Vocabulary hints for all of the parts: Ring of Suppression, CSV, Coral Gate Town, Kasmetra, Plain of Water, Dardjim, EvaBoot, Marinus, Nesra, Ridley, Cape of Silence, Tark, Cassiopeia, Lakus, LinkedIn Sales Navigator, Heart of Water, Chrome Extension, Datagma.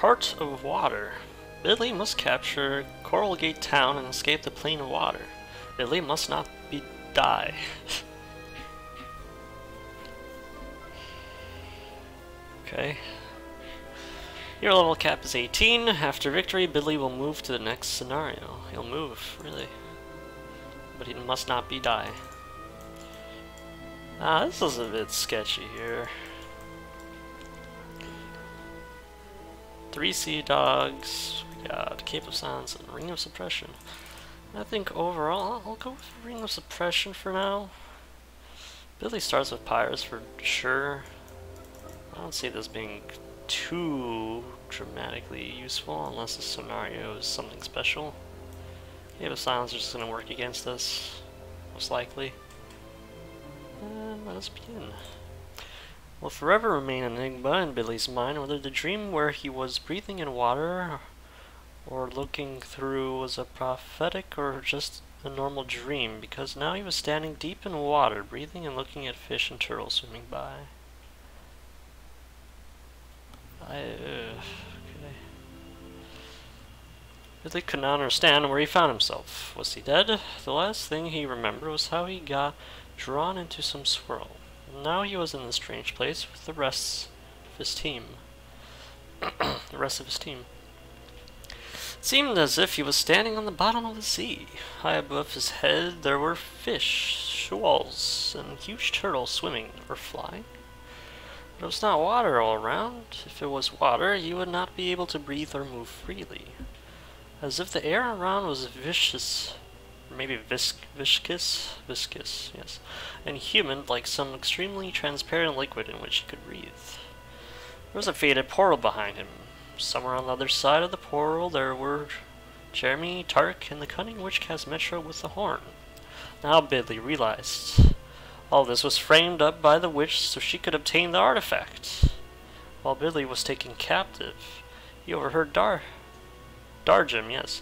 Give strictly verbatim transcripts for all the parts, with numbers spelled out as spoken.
Heart of Water. Ridley must capture Coral Gate Town and escape the Plain of Water. Ridley must not be die. Okay. Your level cap is eighteen. After victory, Ridley will move to the next scenario. He'll move, really. But he must not be die. Ah, this is a bit sketchy here. Three sea dogs, we got Cape of Silence and Ring of Suppression. I think overall, I'll go with Ring of Suppression for now. Ridley starts with Pyres for sure. I don't see this being too dramatically useful unless the scenario is something special. Cape of Silence is just going to work against us, most likely. And let us begin. Will forever remain an enigma in Ridley's mind whether the dream where he was breathing in water or looking through was a prophetic or just a normal dream, because now he was standing deep in water, breathing and looking at fish and turtles swimming by. I, uh, okay. Ridley could not understand where he found himself. Was he dead? The last thing he remembered was how he got drawn into some swirl. Now he was in this strange place with the rest of his team. the rest of his team. It seemed as if he was standing on the bottom of the sea. High above his head there were fish, shoals, and huge turtles swimming or flying. But it was not water all around. If it was water, he would not be able to breathe or move freely. As if the air around was vicious. Maybe vis viscous? Viscous, yes. And human, like some extremely transparent liquid in which he could breathe. There was a faded portal behind him. Somewhere on the other side of the portal there were Jeremy, Tark, and the cunning witch Kasmetra with the horn. Now Ridley realized all this was framed up by the witch so she could obtain the artifact. While Ridley was taken captive, he overheard Dar... Dardjim, yes.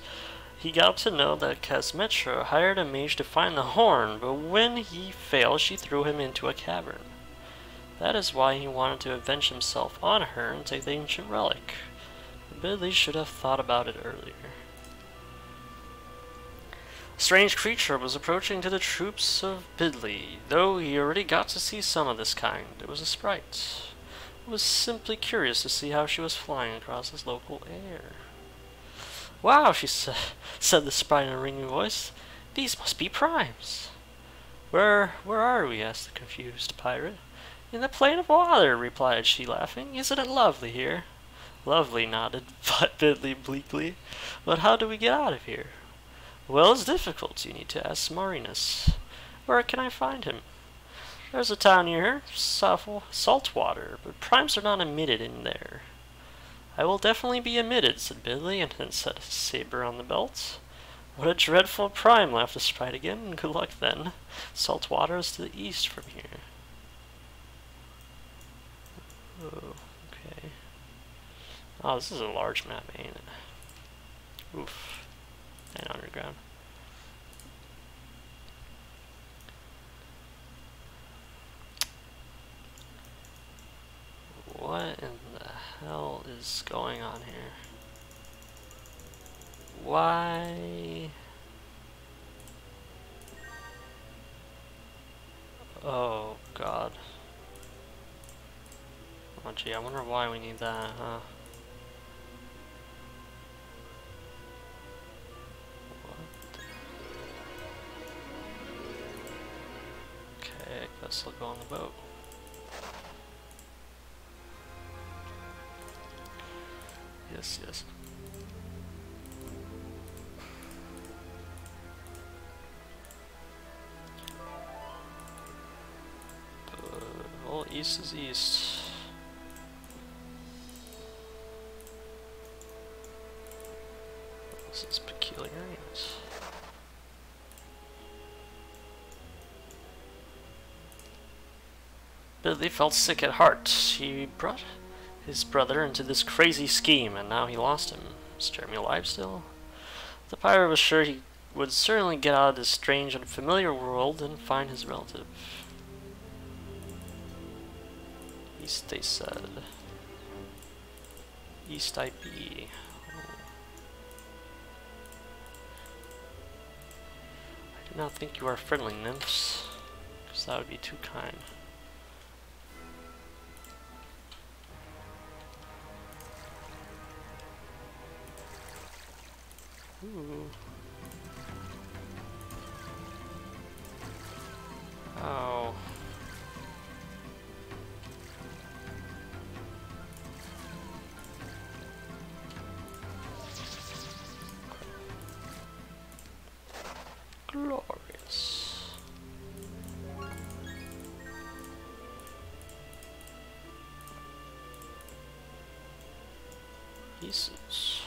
He got to know that Kasmetra hired a mage to find the horn, but when he failed, she threw him into a cavern. That is why he wanted to avenge himself on her and take the ancient relic. Ridley should have thought about it earlier. A strange creature was approaching to the troops of Ridley, though he already got to see some of this kind. It was a sprite. He was simply curious to see how she was flying across his local air. "Wow," she sa said, the sprite in a ringing voice. "These must be primes." Where where are we?" asked the confused pirate. "In the Plain of Water," replied she, laughing. "Isn't it lovely here?" "Lovely," nodded Ridley bleakly. "But how do we get out of here?" "Well, it's difficult. You need to ask Marinus." "Where can I find him?" "There's a town near here, salt water, but primes are not emitted in there." "I will definitely be admitted," said Ridley, and then set his saber on the belt. "What a dreadful prime," laughed the sprite again. "Good luck, then. Salt water is to the east from here." Oh, okay. Oh, this is a large map, ain't it? Oof. And underground. What in the hell is going on here? Why? Oh god. Oh gee, I wonder why we need that, huh? What? Okay, I guess I'll go on the boat. Yes, yes. Uh, all east is east. This is peculiar. Ridley felt sick at heart. He brought his brother into this crazy scheme, and now he lost him. Is Jeremy alive still? The pirate was sure he would certainly get out of this strange and familiar world and find his relative. East, they said. East I P. Oh. I do not think you are friendly nymphs, because that would be too kind. Ooh. Oh. Glorious. Pieces.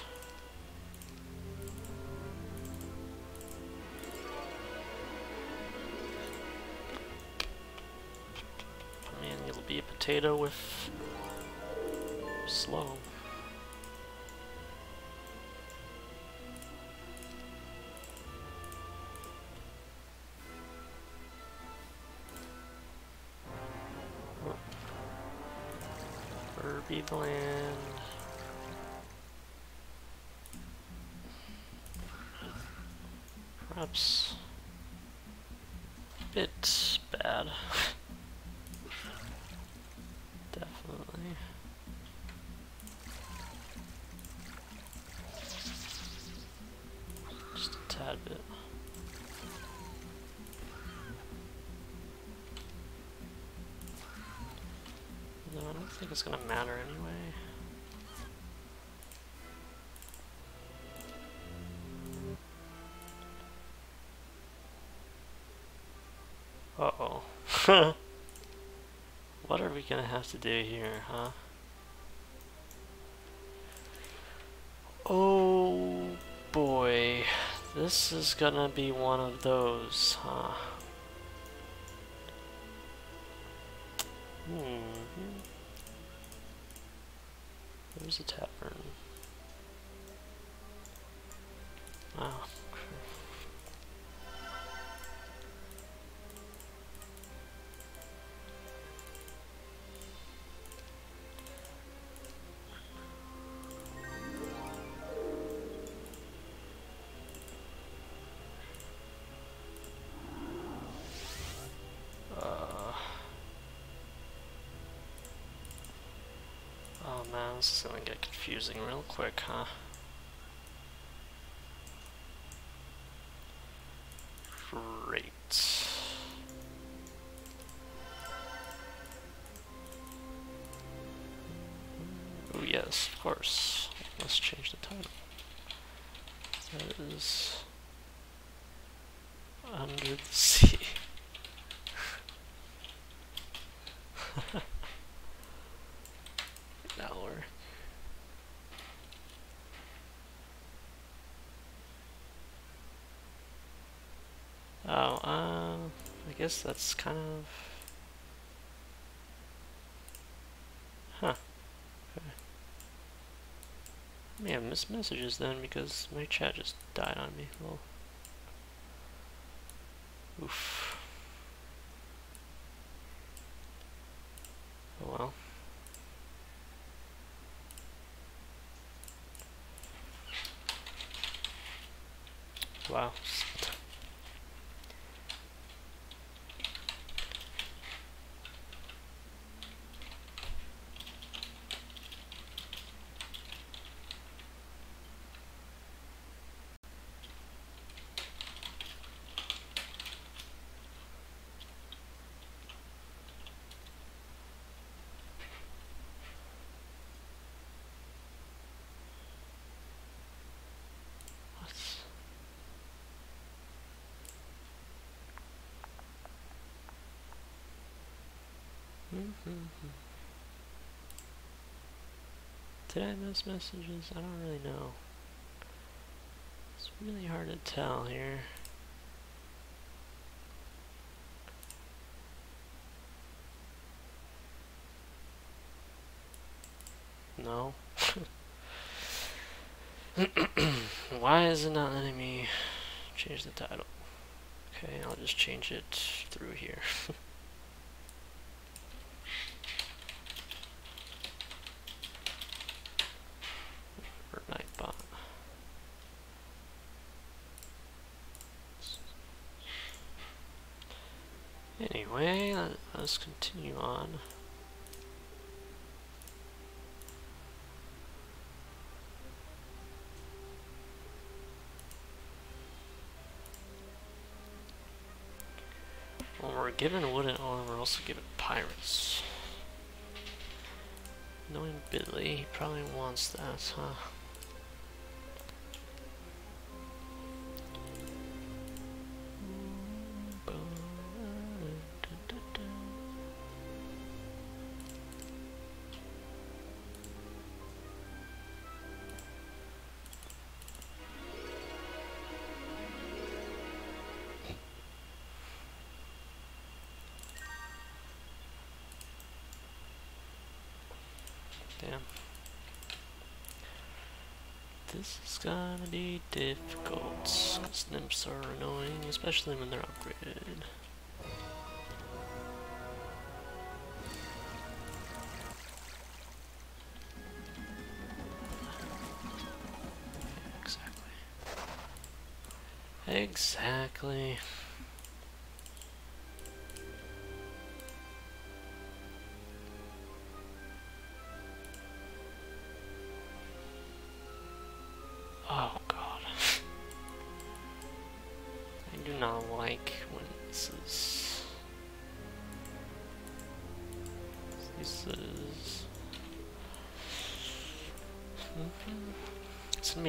I mean, it'll be a potato with slow. Land. Perhaps a bit bad. Definitely. Just a tad bit. I don't think it's gonna matter anyway. Uh-oh. What are we gonna have to do here, huh? Oh boy. This is gonna be one of those, huh? Hmm. There's a tavern. Ah. Oh. This is gonna get confusing real quick, huh? Great. Oh yes, of course. Let's change the title. That is Under the Sea. Oh, uh, I guess that's kind of... Huh. Okay. I may have missed messages then because my chat just died on me. Well. Oof. Oh well. Wow. Did I miss messages? I don't really know. It's really hard to tell here. No. Why is it not letting me change the title? Okay, I'll just change it through here. Anyway, let's continue on. When we're given wooden armor, we're also given pirates. Knowing Billy, he probably wants that, huh? Damn. This is gonna be difficult, because nymphs are annoying, especially when they're upgraded. Exactly. Exactly.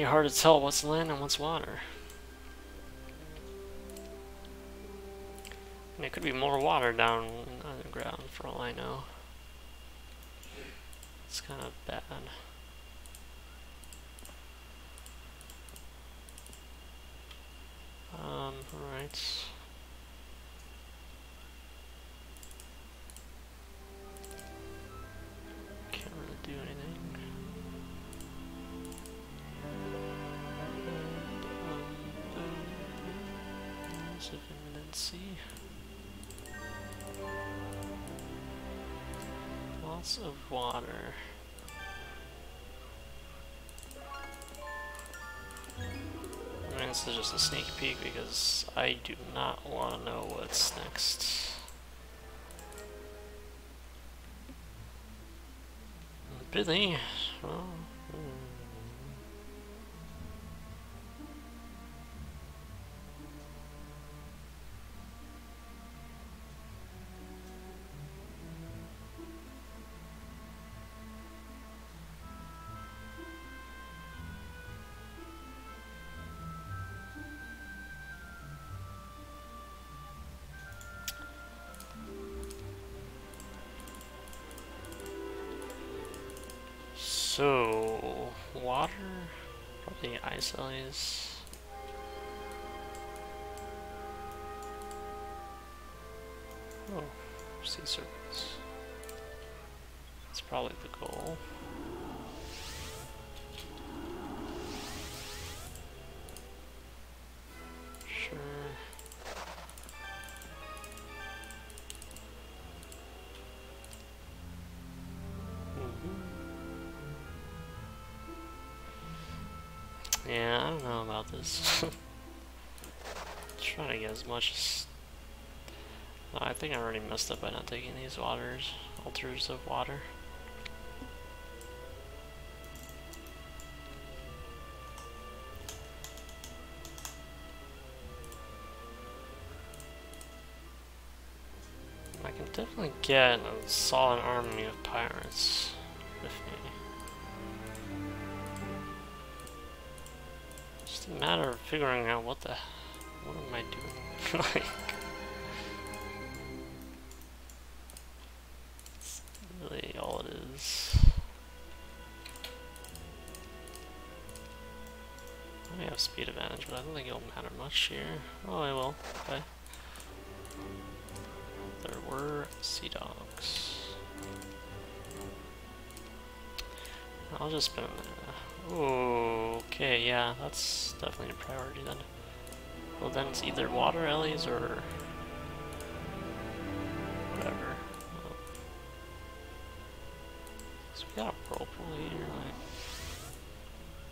Hard to tell what's land and what's water. I mean, it could be more water down underground for all I know. It's kind of bad. Um, right. Can't really do anything. Of imminency. Lots of water. I mean, this is just a sneak peek because I do not want to know what's next. Billy. Well, so, water, probably ice alleys. Oh, sea serpents. That's probably the goal. Sure. Yeah, I don't know about this. Trying to get as much as... No, I think I already messed up by not taking these waters, altars of water. I can definitely get a solid army of pirates with me. Matter of figuring out what the what am I doing. Like, that's really all it is. I may have speed advantage, but I don't think it'll matter much here. Oh, I will. Okay. There were sea dogs. I'll just spend a minute. Ooh. Okay, yeah, that's definitely a priority then. Well, then it's either water alleys or whatever. Oh. So we got a whirlpool here, like.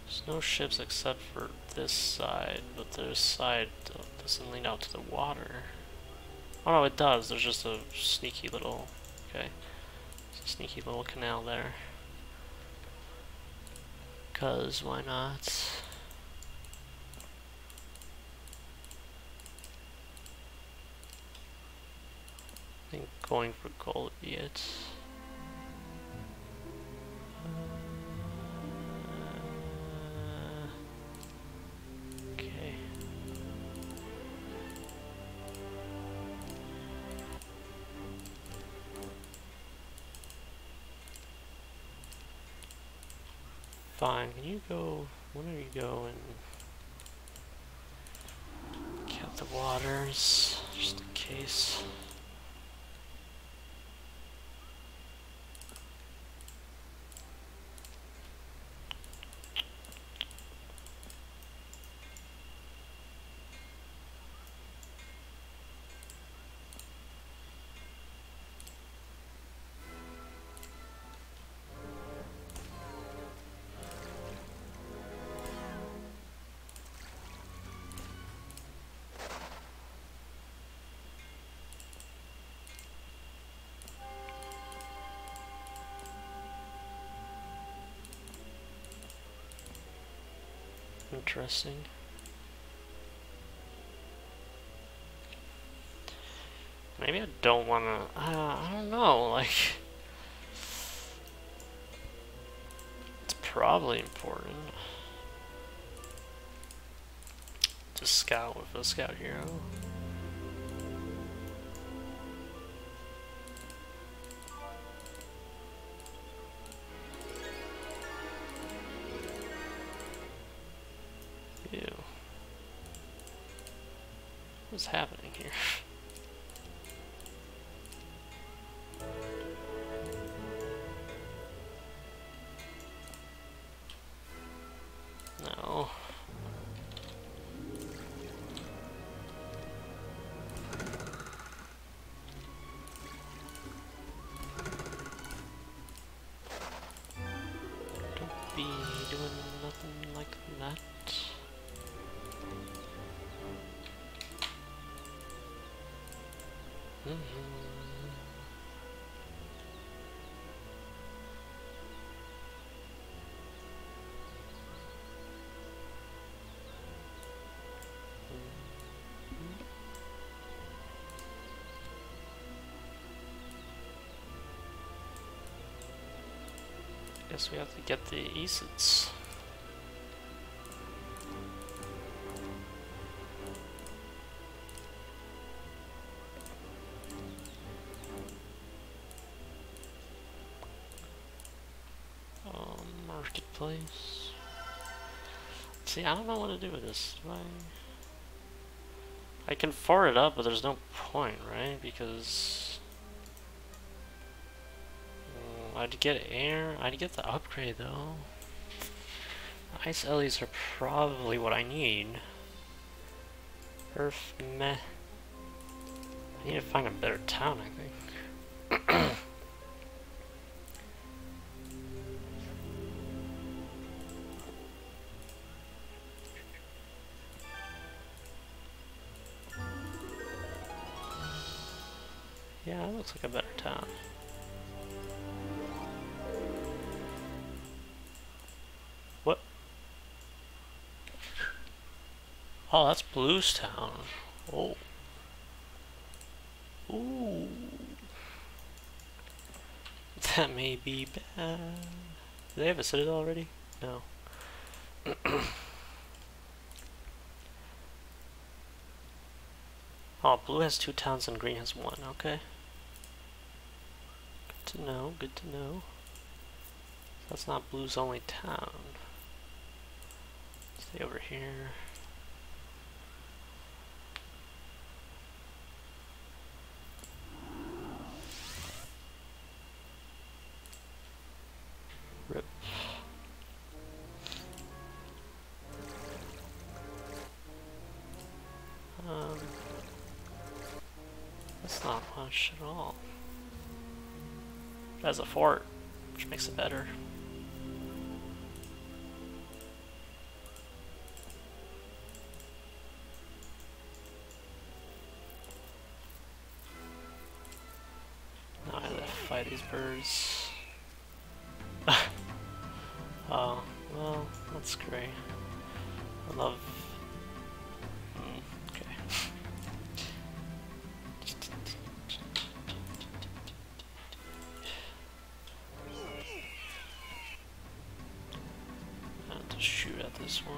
There's no ships except for this side, but this side doesn't lead out to the water. Oh no, it does. There's just a sneaky little... Okay. It's a sneaky little canal there. Because why not? I think going for gold would be it. Fine, can you go, when are you going? Cap the waters, just in case. Interesting. Maybe I don't want to... Uh, I don't know, like... It's probably important to scout with a scout hero. What's happening here? No. Don't be doing nothing like that. Guess we have to get the acids. Place. See, I don't know what to do with this. I, I can fire it up, but there's no point, right? Because um, I'd get air. I'd get the upgrade though. Ice ellies are probably what I need. Earth meh. I need to find a better town, I think. Yeah, it looks like a better town. What? Oh, that's Blues Town. Oh. Ooh. That may be bad. Do they have a citadel already? No. Oh, blue has two towns and green has one. Okay. To know, good to know. That's not blue's only town. Stay over here. Rip. Um, that's not much at all. It has a fort, which makes it better. by these birds. Oh, well, that's great. I love... Mm, okay. I have to shoot at this one.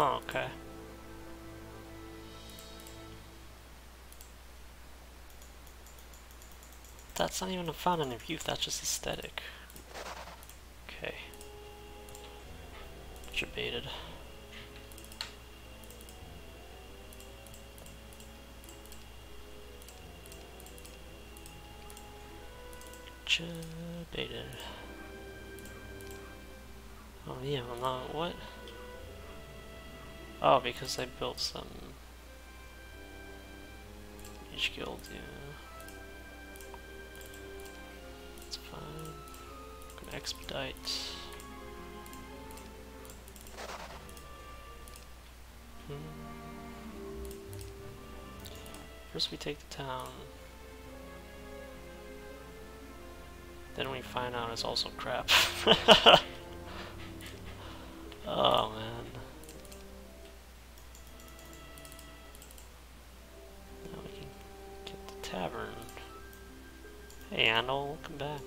Oh, okay. That's not even a fountain of youth, that's just aesthetic. Okay. Debated. Debated. Oh yeah, well now what? Oh, because I built some each guild, yeah. That's fine. I'm gonna expedite. Hmm. First we take the town. Then we find out it's also crap. Oh man. Tavern. Hey, Andal, welcome back.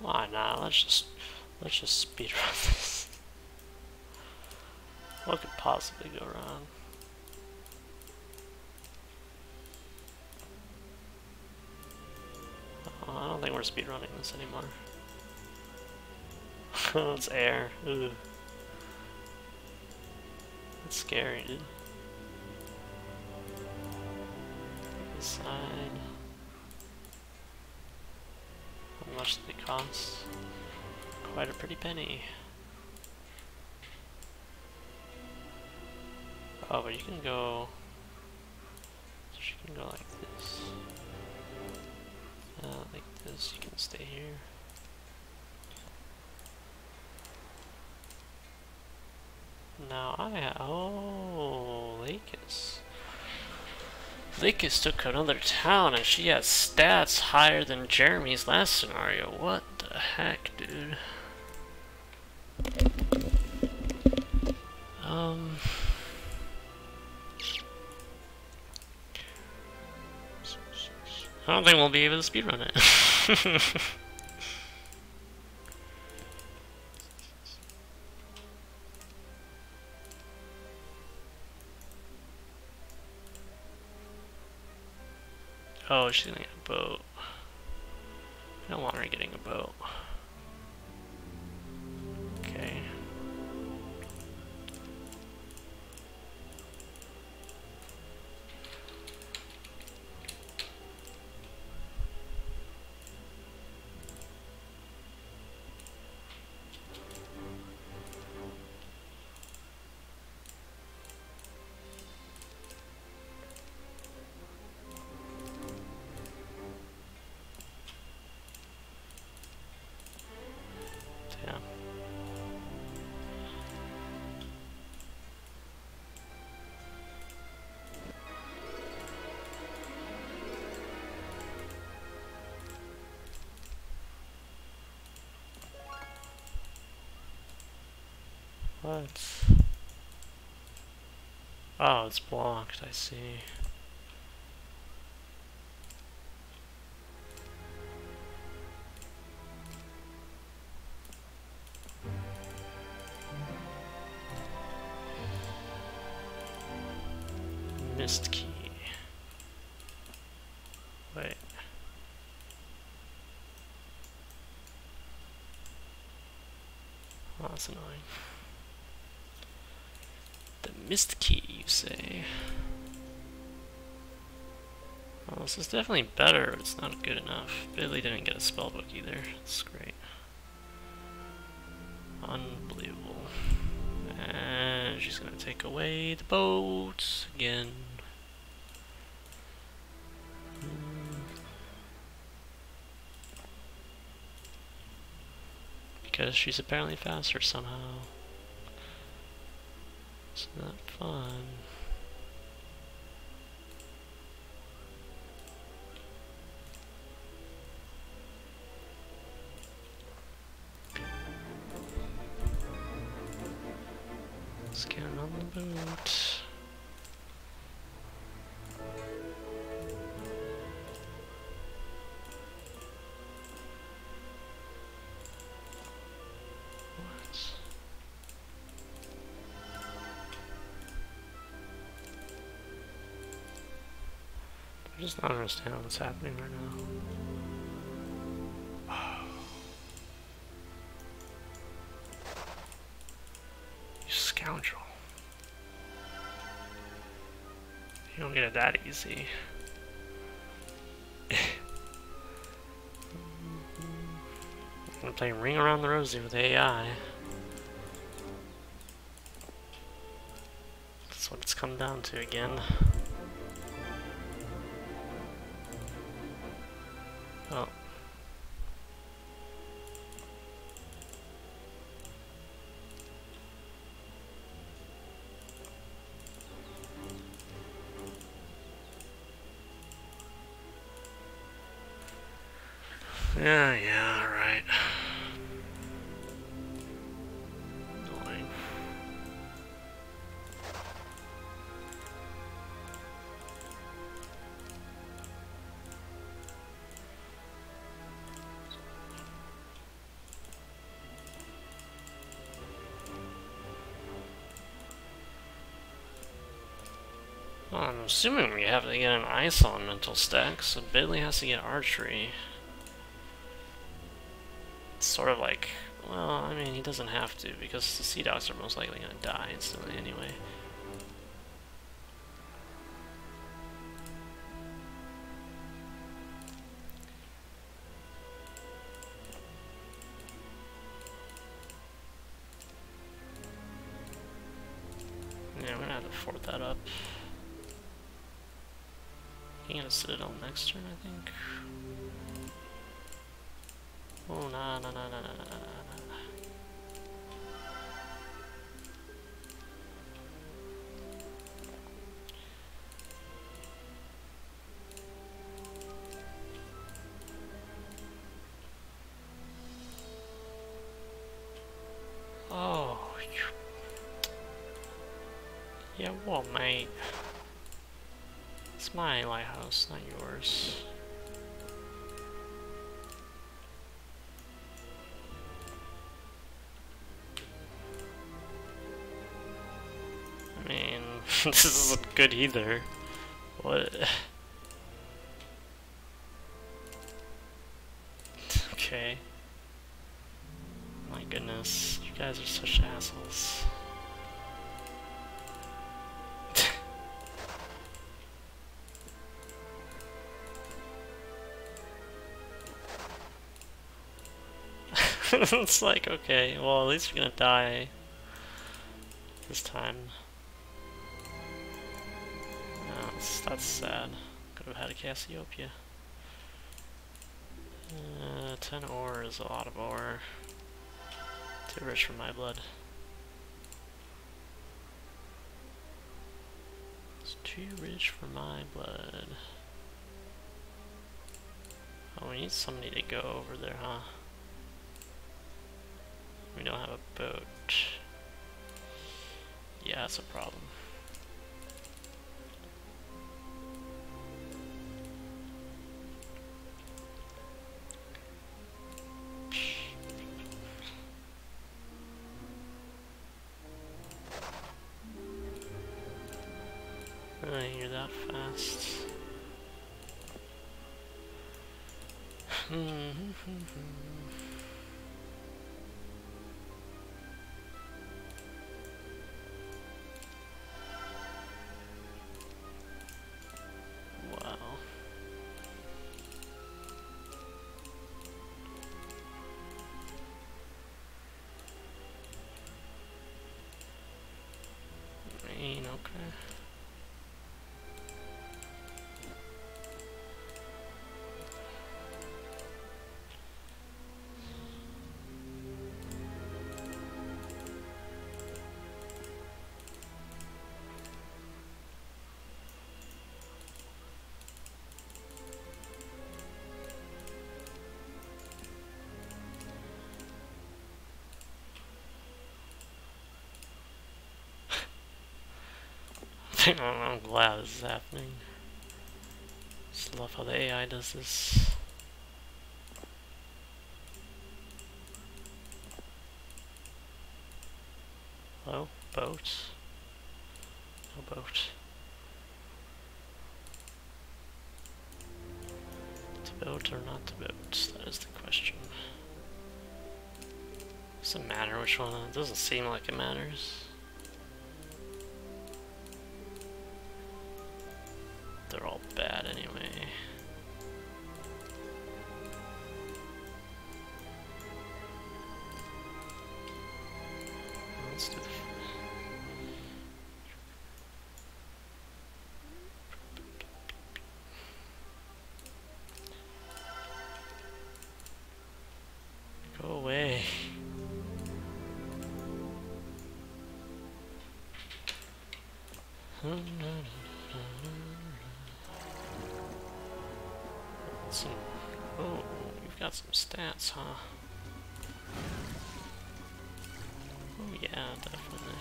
Why not? Let's just. Let's just speedrun this. What could possibly go wrong? Oh, I don't think we're speedrunning this anymore. Oh, it's air. Ooh. That's scary, dude. This side. How much do they cost? Quite a pretty penny. Oh, but you can go. You can go like this. Uh, like this. You can stay here. Now I oh Lakus. Lakus took another town, and she has stats higher than Jeremy's last scenario. What the heck, dude? Um, I don't think we'll be able to speedrun it. Oh, she's gonna get a boat. I don't want her getting a boat. Okay. What? Oh, it's blocked, I see. Mist key. Wait. Oh, that's annoying. The mist key, you say? Well, this is definitely better, but it's not good enough. Billy didn't get a spellbook either. It's great. Unbelievable. And she's gonna take away the boats again. Because she's apparently faster somehow. It's not fun. Scan on the boat. I just don't understand what's happening right now. You scoundrel. You don't get it that easy. I'm playing Ring Around the Rosie with A I. That's what it's come down to again. Oh. Yeah, yeah, right. Annoying. Well, I'm assuming we have to get an ice elemental stack, so Bailey has to get archery. It's sort of like, well, I mean, he doesn't have to, because the sea dogs are most likely going to die instantly anyway. Yeah, we're going to have to fort that up. You can get a citadel next turn, I think. Oh, no, no, no, no, no, no, no, no. Oh, yeah, well, mate. It's my lighthouse, not yours. I mean, this isn't good either. What? Okay. My goodness, you guys are such assholes. It's like, okay, well, at least you're gonna die this time. No, that's, that's sad. Could have had a Cassiopeia. Uh, ten ore is a lot of ore. Too rich for my blood. It's too rich for my blood. Oh, we need somebody to go over there, huh? We don't have a boat. Yeah, that's a problem. I hear that fast. Wow. Rain, okay. I'm glad this is happening. Just love how the A I does this. Hello? Boat? No boat. To boat or not to boat? That is the question. Doesn't matter which one. It doesn't seem like it matters. They're all bad anyway. Let's do the go away. Oh, no. Some, oh, you've got some stats, huh? Oh yeah, definitely.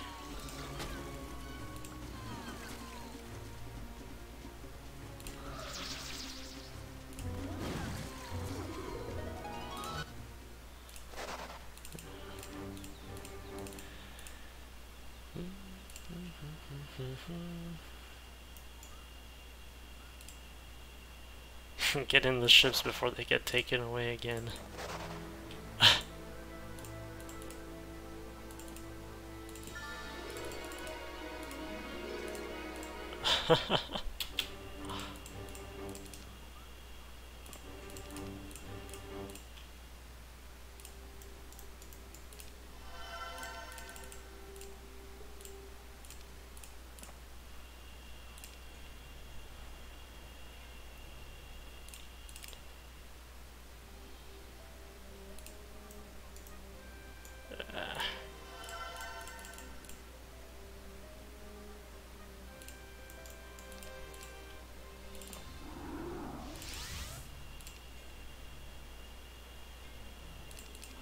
Get in the ships before they get taken away again.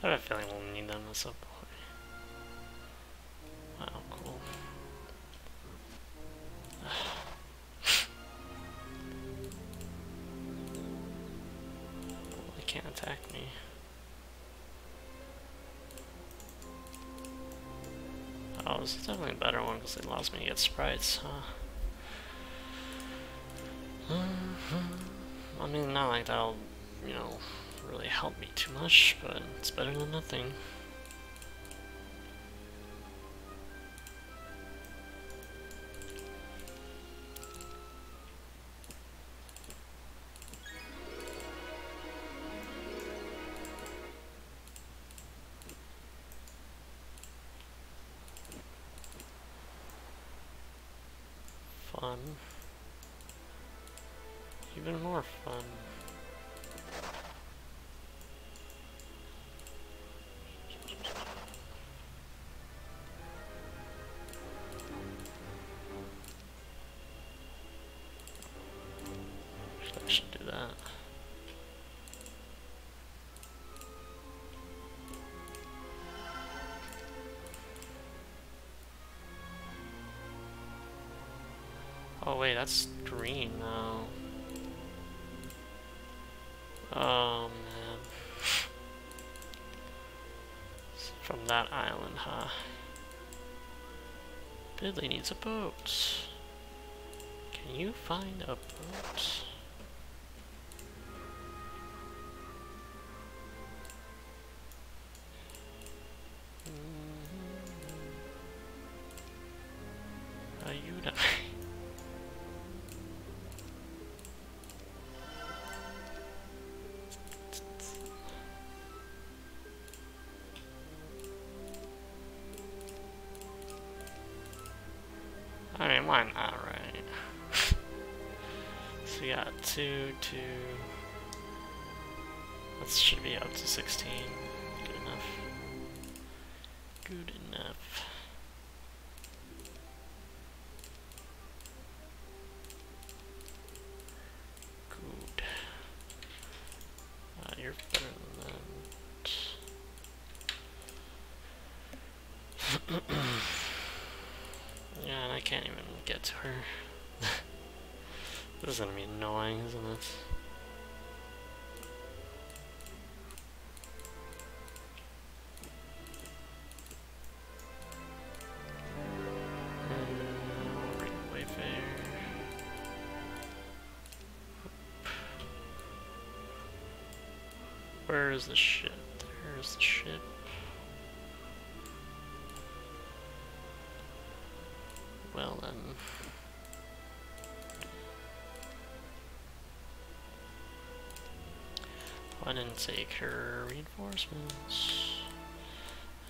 I have a feeling we'll need them at some point. Wow, cool. They can't attack me. Oh, this is definitely a better one because it allows me to get sprites, huh? I mean, not like that'll, you know, really help me too much, but it's better than nothing. Fun. Even more fun. Oh wait, that's green now. Oh man. It's from that island, huh? Diddley needs a boat. Can you find a boat? Are you not? I mean, why not, right? So we got two, two. That should be up to sixteen. Good enough. Good enough. Good. Uh, you're better than that. Yeah, and I can't even get to her. This is gonna be annoying, isn't it? Where is the ship? There's the ship. Well then. I didn't take her reinforcements.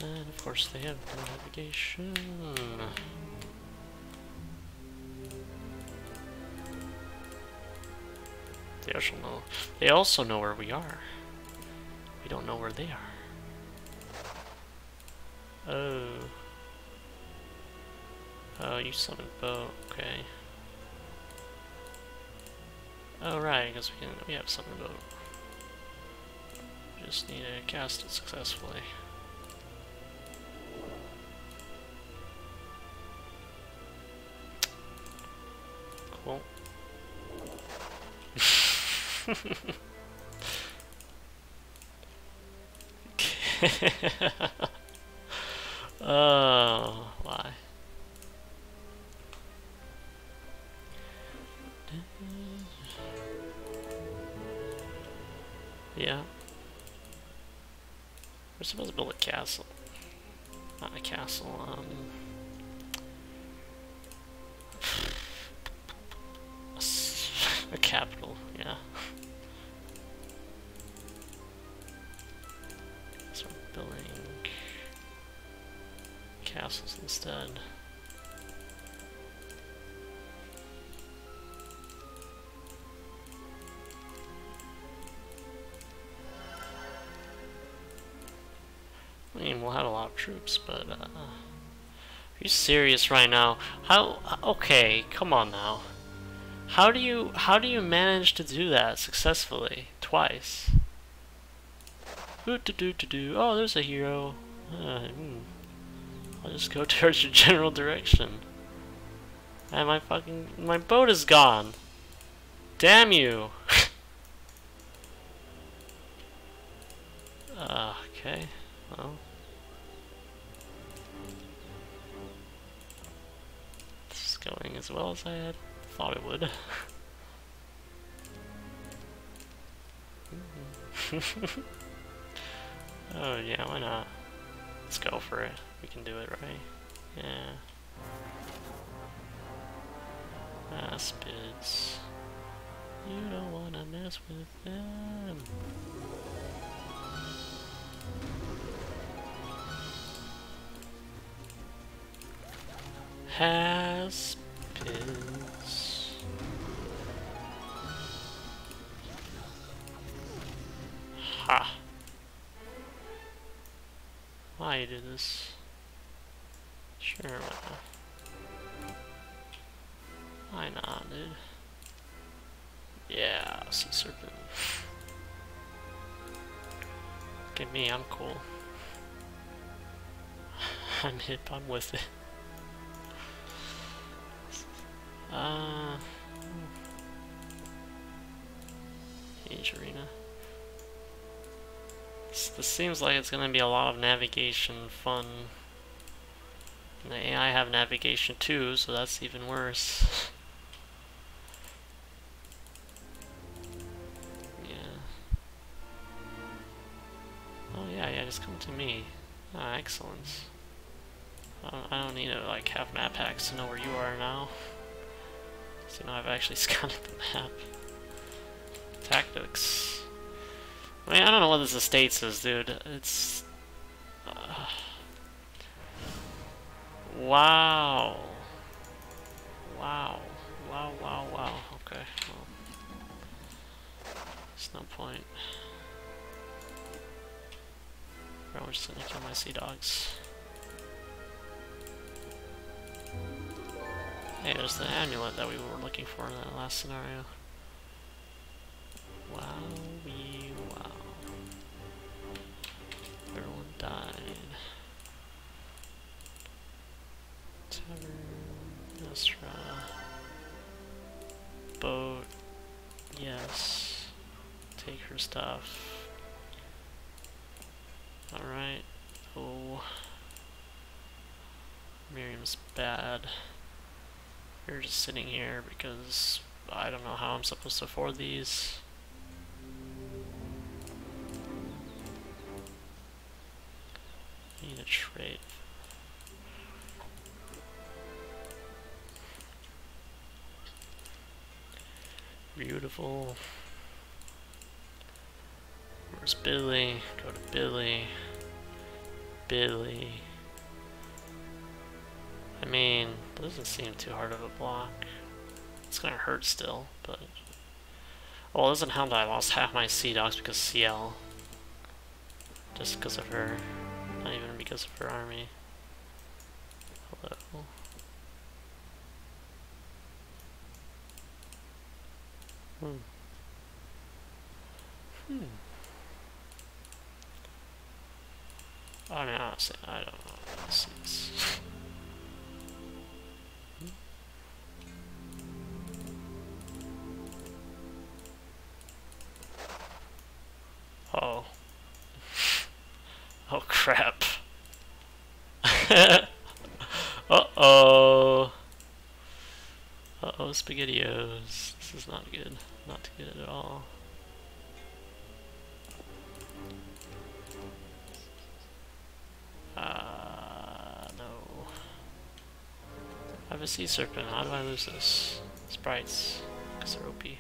And of course they have no navigation. They also know, they also know where we are. We don't know where they are. Oh. Oh, you summoned boat, okay. Oh right, because we can we have summoned boat. We just need to cast it successfully. Cool. Oh, why? Yeah. We're supposed to build a castle. Not a castle, um... A, a capital, yeah. So we're building castles instead. I mean, we'll have a lot of troops, but, uh... Are you serious right now? How... Okay, come on now. How do you... How do you manage to do that successfully? Twice? Ooh-do-do-do-do. Oh, there's a hero. Uh, mm. I'll just go towards your general direction. And my fucking... My boat is gone! Damn you! uh, okay. Well... This is going as well as I had thought it would. Oh yeah, why not? Let's go for it. We can do it, right? Yeah. Aspids. You don't wanna mess with them. Has pins. Ha! Why do this? Sure, why not? Why not, dude? Yeah, sea serpent. Look at me, I'm cool. I'm hip, I'm with it. Uh, Age Arena. This, this seems like it's going to be a lot of navigation fun. And the A I have navigation too, so that's even worse. Yeah. Oh yeah, yeah, just come to me. Ah, excellent. I don't, I don't need to like have map hacks to know where you are now. So now I've actually scouted the map. Tactics. I mean, I don't know what this estates is, dude. It's... Uh, wow. Wow. Wow, wow, wow. Okay, well... There's no point. Bro, I'm just gonna kill my sea dogs. Hey, there's the amulet that we were looking for in that last scenario. Wow, we wow. Everyone died. Tavern, Nesra. Boat. Yes. Take her stuff. Alright. Oh. Miriam's bad. You're just sitting here because I don't know how I'm supposed to afford these. I need a trade. Beautiful. Where's Billy? Go to Billy. Billy. I mean, it doesn't seem too hard of a block. It's gonna hurt still, but... Well, it doesn't help that I lost half my sea dogs because C L. Just because of her. Not even because of her army. Hello. Hmm. Hmm. I mean, honestly, I don't know what this is. Oh. Oh crap. Uh-oh. Uh-oh, SpaghettiOs. This is not good. Not good at all. Ah, uh, no. I have a sea serpent. How do I lose this? Sprites. Because they're O P.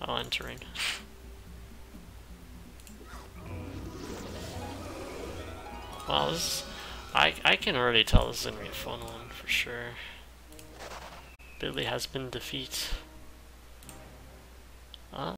Oh, and terrain. Well, this, I, I can already tell this is going to be a fun one, for sure. Billy has been defeated.